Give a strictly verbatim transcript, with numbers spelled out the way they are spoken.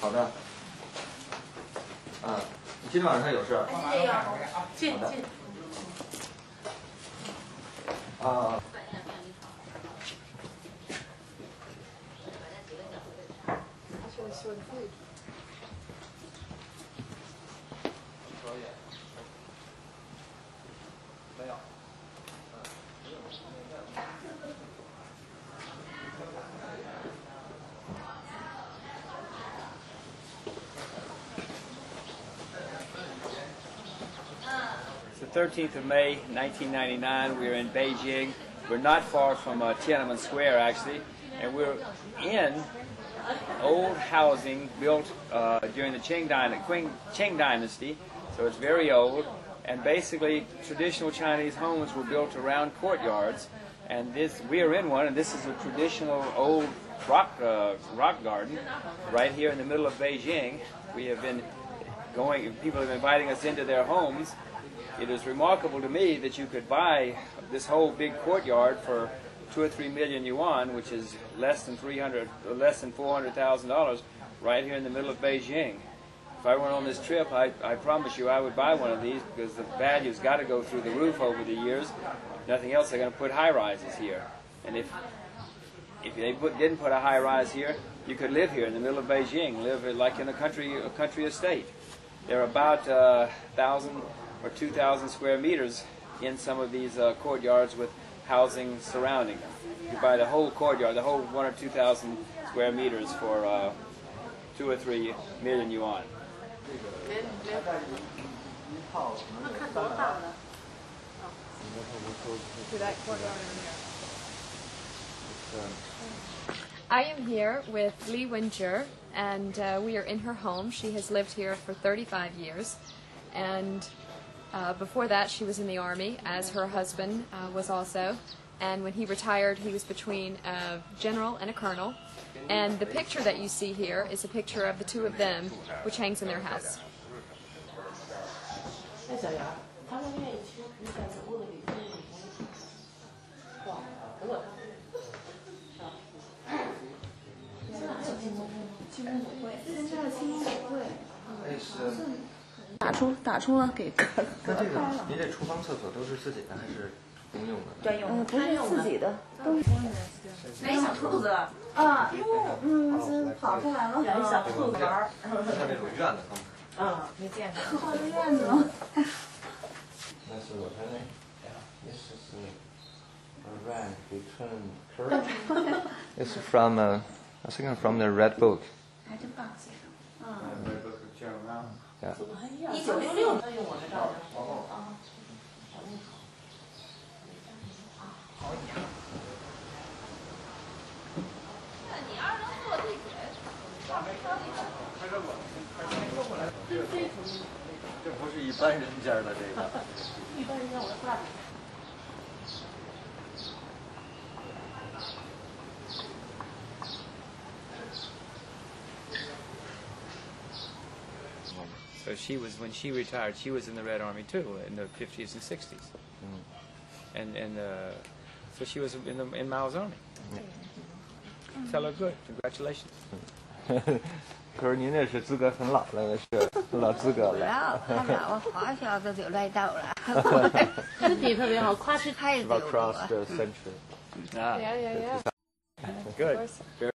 好的，啊，你今天晚上有事？这样啊，进进。啊。 thirteenth of May nineteen ninety-nine, we were in Beijing. We're not far from uh, Tiananmen Square, actually, and we're in old housing built uh, during the Qing, Qing, Qing Dynasty, so it's very old, and basically traditional Chinese homes were built around courtyards, and this we are in one, and this is a traditional old rock, uh, rock garden right here in the middle of Beijing. We have been going, people have been inviting us into their homes. It is remarkable to me that you could buy this whole big courtyard for two or three million yuan, which is less than three hundred, less than four hundred thousand dollars, right here in the middle of Beijing. If I went on this trip, I, I promise you I would buy one of these because the value's got to go through the roof over the years. Nothing else, they're going to put high-rises here, and if if they put, didn't put a high-rise here, you could live here in the middle of Beijing, live like in a country a country estate. There are about uh, thousand. or two thousand square meters in some of these uh, courtyards with housing surrounding them. You buy the whole courtyard, the whole one or two thousand square meters for uh, two or three million yuan. I am here with Li Wenjie, and uh, we are in her home. She has lived here for thirty-five years, and Uh, before that, she was in the army, as her husband uh, was also. And when he retired, he was between a general and a colonel. And the picture that you see here is a picture of the two of them, which hangs in their house. It's from uh, I think from the Red Book. Yeah. So she was, when she retired, she was in the Red Army too, in the fifties and sixties. Mm. And, and uh, So she was in, the, in Mao's army. Yeah. Mm. Fellow good. Congratulations. About across the century. Ah. Yeah, yeah, yeah. Good.